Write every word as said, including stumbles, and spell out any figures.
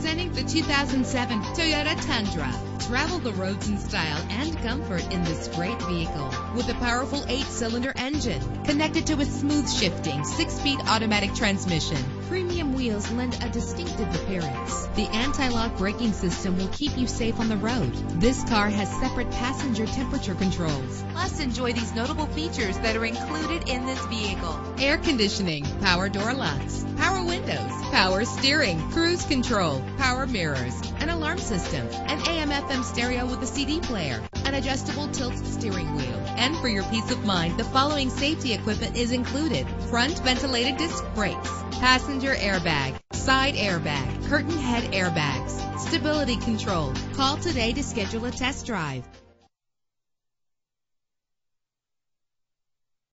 Presenting the two thousand seven Toyota Tundra. Travel the roads in style and comfort in this great vehicle. With a powerful eight-cylinder engine connected to a smooth-shifting six-speed automatic transmission, premium wheels lend a distinctive appearance. The anti-lock braking system will keep you safe on the road. This car has separate passenger temperature controls. Plus, enjoy these notable features that are included in this vehicle: air conditioning, power door locks, power windows, power steering, cruise control, power mirrors, an alarm system, an A M F M stereo with a C D player, an adjustable tilt steering wheel. And for your peace of mind, the following safety equipment is included: front ventilated disc brakes, passenger airbag, side airbag, curtain head airbags, stability control. Call today to schedule a test drive.